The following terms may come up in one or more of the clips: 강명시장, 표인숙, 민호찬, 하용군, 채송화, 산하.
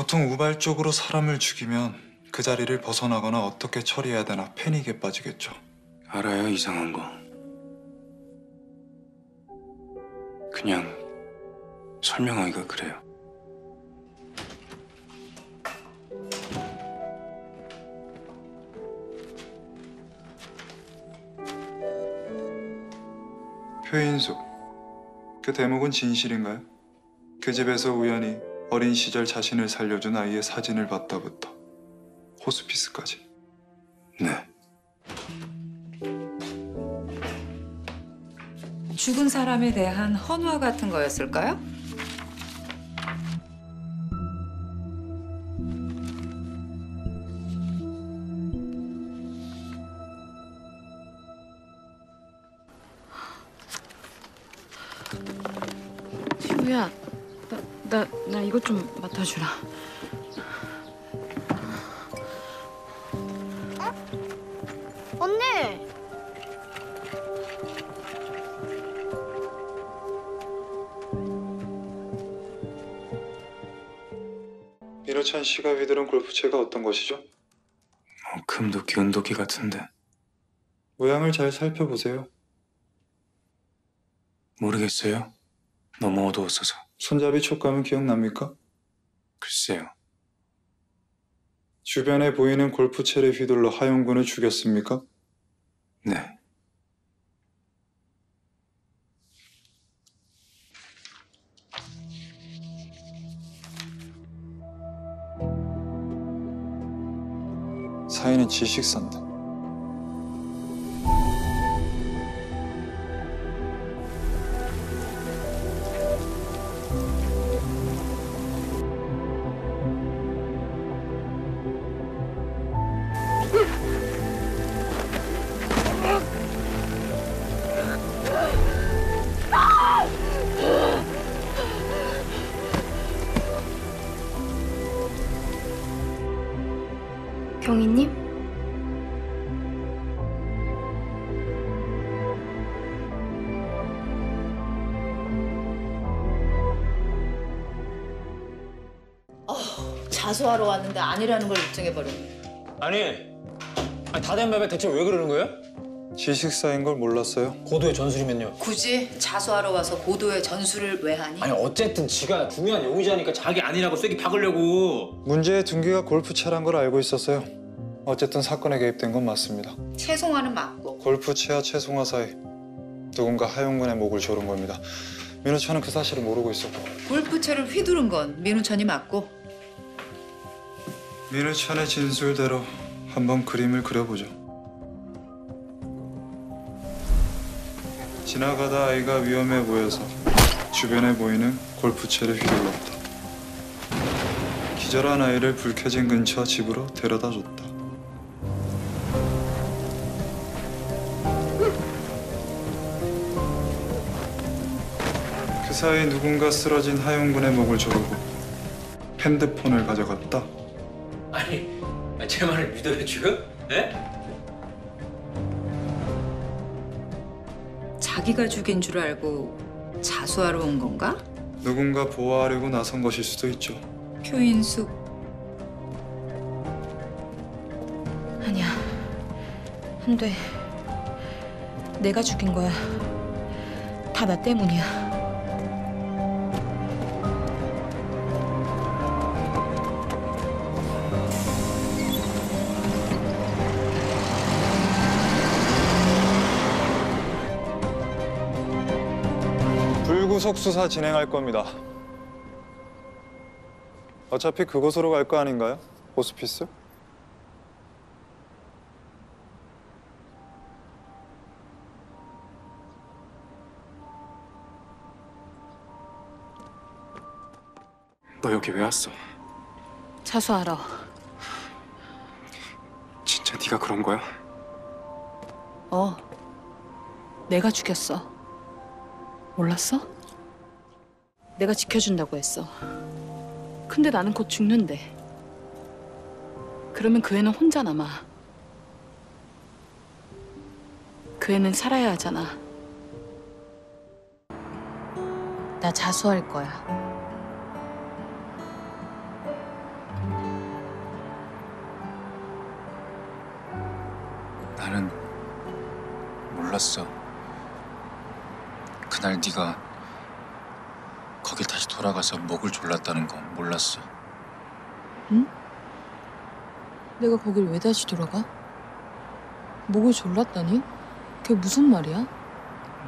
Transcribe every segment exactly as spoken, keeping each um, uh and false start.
보통 우발적으로 사람을 죽이면 그 자리를 벗어나거나 어떻게 처리해야 되나 패닉에 빠지겠죠. 알아요, 이상한 거. 그냥 설명하기가 그래요. 표인숙, 그 대목은 진실인가요? 그 집에서 우연히 어린 시절 자신을 살려준 아이의 사진을 봤다부터 호스피스까지. 네. 죽은 사람에 대한 헌화 같은 거였을까요? 지우야, 나, 나, 나 이것 좀 맡아주라. 어? 언니! 민호찬 씨가 휘두른 골프채가 어떤 것이죠? 어, 금도끼, 은도끼 같은데. 모양을 잘 살펴보세요. 모르겠어요. 너무 어두웠어서. 손잡이 촉감은 기억납니까? 글쎄요. 주변에 보이는 골프채를 휘둘러 하용군을 죽였습니까? 네. 사인은 지식산다. 경희님? 어, 자수하러 왔는데 아니라는 걸 입증해버려. 아니, 아니 다 된 밥에 대체 왜 그러는 거예요? 지식사인 걸 몰랐어요? 고도의 전술이면요? 굳이 자수하러 와서 고도의 전술을 왜 하니? 아니 어쨌든 지가 중요한 용의자니까 자기 아니라고 쐐기 박으려고. 문제의 등기가 골프채란 걸 알고 있었어요. 어쨌든 사건에 개입된 건 맞습니다. 채송화는 맞고. 골프채와 채송화 사이 누군가 하용군의 목을 조른 겁니다. 민호찬은 그 사실을 모르고 있었고. 골프채를 휘두른 건 민호찬이 맞고. 민호찬의 진술대로 한번 그림을 그려보죠. 지나가다 아이가 위험해 보여서 주변에 보이는 골프채를 휘둘렀다. 기절한 아이를 불 켜진 근처 집으로 데려다 줬다. 그 사이 누군가 쓰러진 하용군의 목을 조르고 핸드폰을 가져갔다. 아니, 제 말을 믿어요 지금? 네? 자기가 죽인 줄 알고 자수하러 온 건가? 누군가 보호하려고 나선 것일 수도 있죠. 표인숙. 아니야. 안 돼. 내가 죽인 거야. 다 나 때문이야. 후속 수사 진행할 겁니다. 어차피 그곳으로 갈 거 아닌가요? 호스피스? 너 여기 왜 왔어? 자수하러. 진짜 네가 그런 거야? 어. 내가 죽였어. 몰랐어? 내가 지켜준다고 했어. 근데 나는 곧 죽는데. 그러면 그 애는 혼자 남아. 그 애는 살아야 하잖아. 나 자수할 거야. 알았어. 그날 네가 거길 다시 돌아가서 목을 졸랐다는 거 몰랐어. 응? 내가 거길 왜 다시 돌아가? 목을 졸랐다니? 그게 무슨 말이야?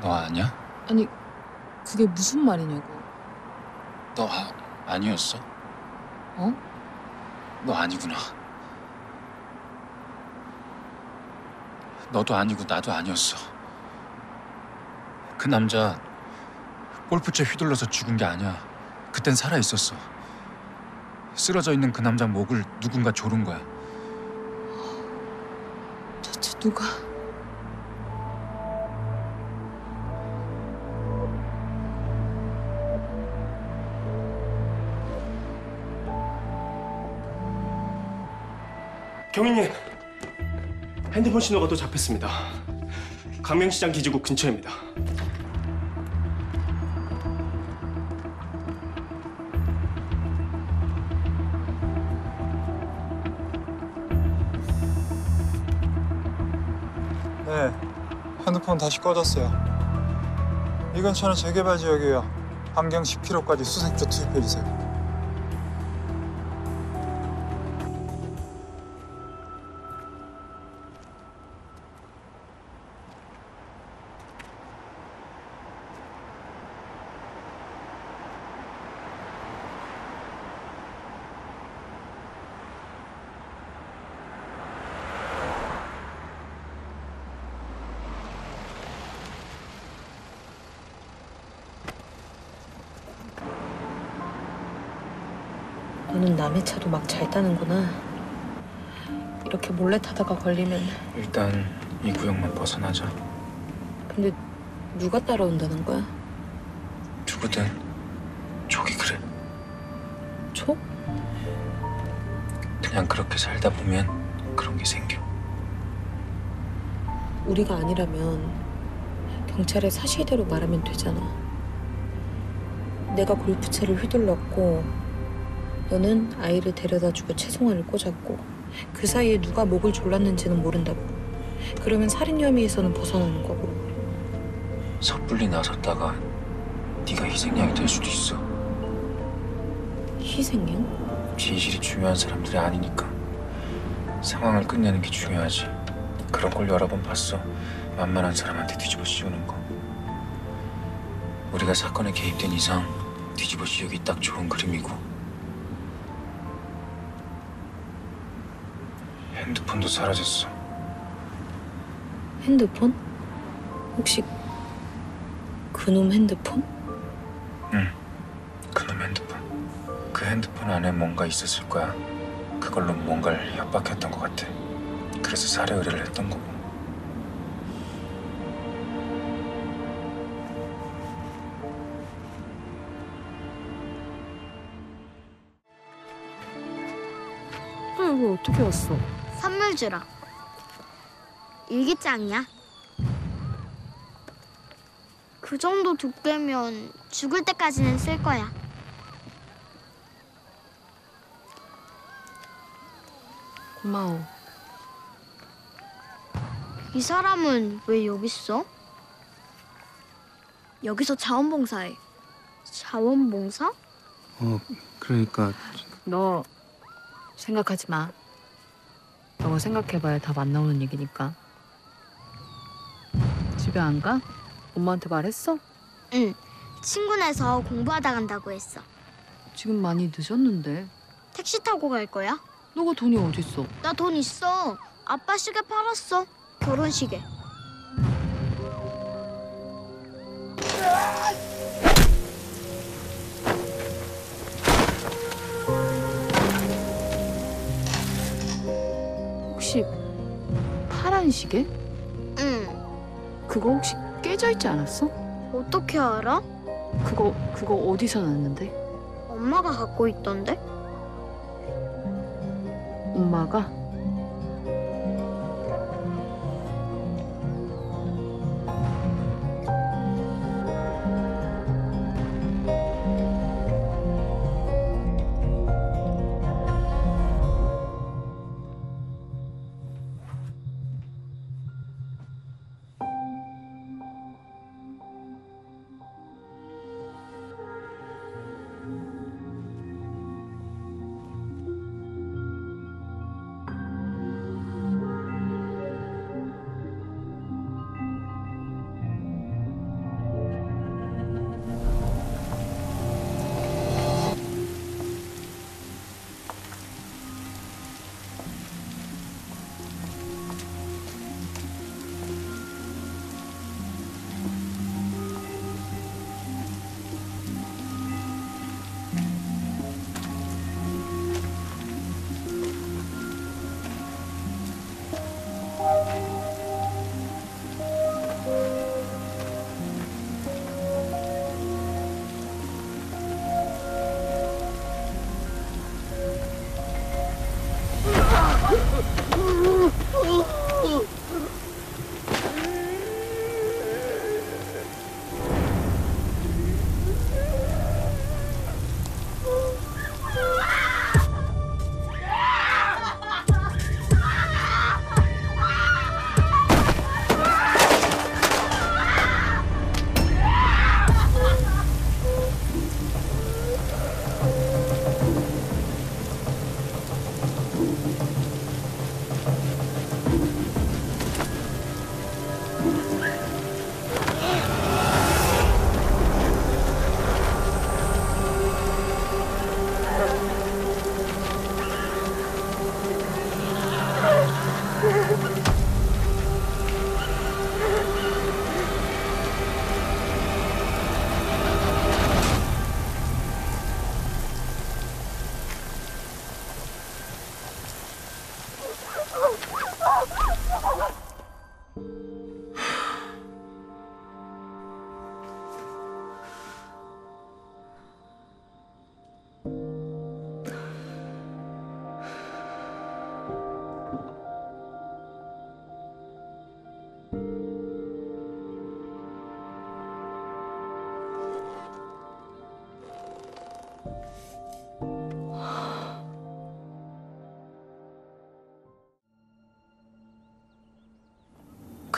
너 아냐? 아니, 그게 무슨 말이냐고. 너 아, 아니었어? 어? 너 아니구나. 너도 아니고 나도 아니었어. 그 남자 골프채 휘둘러서 죽은 게 아니야. 그땐 살아있었어. 쓰러져 있는 그 남자 목을 누군가 조른 거야. 대체 누가... 경위님! 핸드폰 신호가 또 잡혔습니다. 강명시장 기지국 근처입니다. 네, 핸드폰 다시 꺼졌어요. 이 근처는 재개발 지역이에요. 반경 십 킬로미터까지 수색조 투입해주세요. 너는 남의 차도 막 잘 타는구나. 이렇게 몰래 타다가 걸리면... 일단 이 구역만 벗어나자. 근데 누가 따라온다는 거야? 누구든 족이 그래. 족? 그냥 그렇게 살다 보면 그런 게 생겨. 우리가 아니라면 경찰에 사실대로 말하면 되잖아. 내가 골프채를 휘둘렀고 너는 아이를 데려다주고 채송화를 꽂았고 그 사이에 누가 목을 졸랐는지는 모른다고. 그러면 살인 혐의에서는 벗어나는 거고. 섣불리 나섰다가 네가 희생양이 될 수도 있어. 희생양? 진실이 중요한 사람들이 아니니까 상황을 끝내는 게 중요하지. 그런 걸 여러 번 봤어. 만만한 사람한테 뒤집어 씌우는 거. 우리가 사건에 개입된 이상 뒤집어 씌우기 딱 좋은 그림이고. 핸드폰도 사라졌어. 핸드폰? 혹시 그놈 핸드폰? 응, 그놈 핸드폰. 그 핸드폰 안에 뭔가 있었을 거야. 그걸로 뭔가를 협박했던 것 같아. 그래서 살해 의뢰를 했던 거고. 너 이거 어떻게 왔어? 선물 주러. 일기장이야. 그 정도 두께면 죽을 때까지는 쓸 거야. 고마워. 이 사람은 왜 여기 있어? 여기서 자원봉사해. 자원봉사? 어, 그러니까... 너 생각하지 마. 너가 생각해봐야 답 안 나오는 얘기니까. 집에 안 가? 엄마한테 말했어? 응. 친구네서 공부하다 간다고 했어. 지금 많이 늦었는데. 택시 타고 갈 거야? 너가 돈이 어딨어? 나 돈 있어. 아빠 시계 팔았어. 결혼 시계. 혹시 파란 시계? 응. 그거 혹시 깨져있지 않았어? 어떻게 알아? 그거 그거 어디서 났는데? 엄마가 갖고 있던데? 엄마가?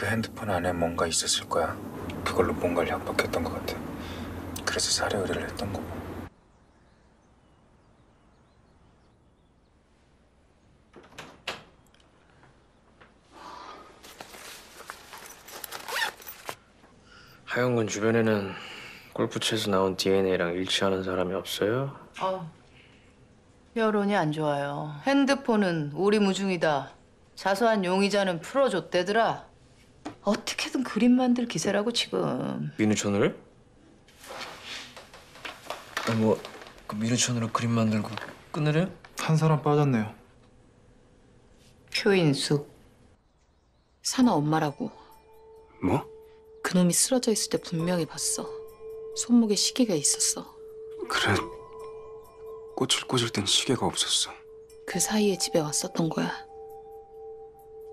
그 핸드폰 안에 뭔가 있었을 거야. 그걸로 뭔가를 협박했던 것 같아. 그래서 살해 의뢰를 했던 거고. 하영군 주변에는 골프채에서 나온 디엔에이랑 일치하는 사람이 없어요? 어. 여론이 안 좋아요. 핸드폰은 오리무중이다. 자수한 용의자는 풀어줬대더라. 어떻게든 그림 만들 기세라고 지금. 민호찬을? 뭐 그 민호찬으로 그림 만들고 끝내래? 한 사람 빠졌네요. 표인숙. 산하 엄마라고. 뭐? 그놈이 쓰러져 있을 때 분명히 봤어. 손목에 시계가 있었어. 그래, 꼬질꼬질 땐 시계가 없었어. 그 사이에 집에 왔었던 거야.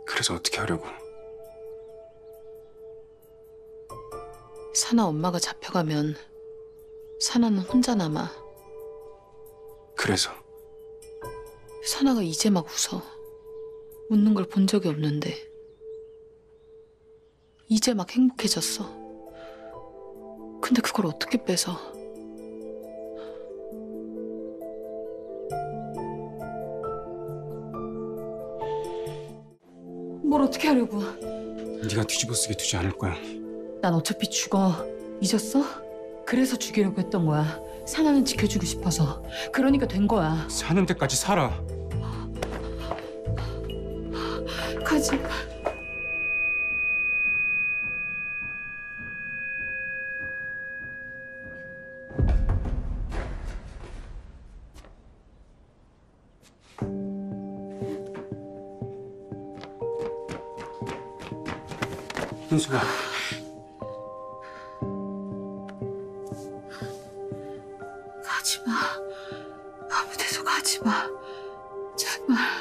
그래서 어떻게 하려고? 산하 엄마가 잡혀가면 산하는 혼자 남아. 그래서? 산하가 이제 막 웃어. 웃는 걸 본 적이 없는데. 이제 막 행복해졌어. 근데 그걸 어떻게 뺏어? 뭘 어떻게 하려고? 네가 뒤집어쓰게 두지 않을 거야. 난 어차피 죽어. 잊었어? 그래서 죽이려고 했던 거야. 산하는 지켜주고 싶어서. 그러니까 된 거야. 사는 데까지 살아. 가지. 민수가 가지마. 아무 데도 가지마. 제발.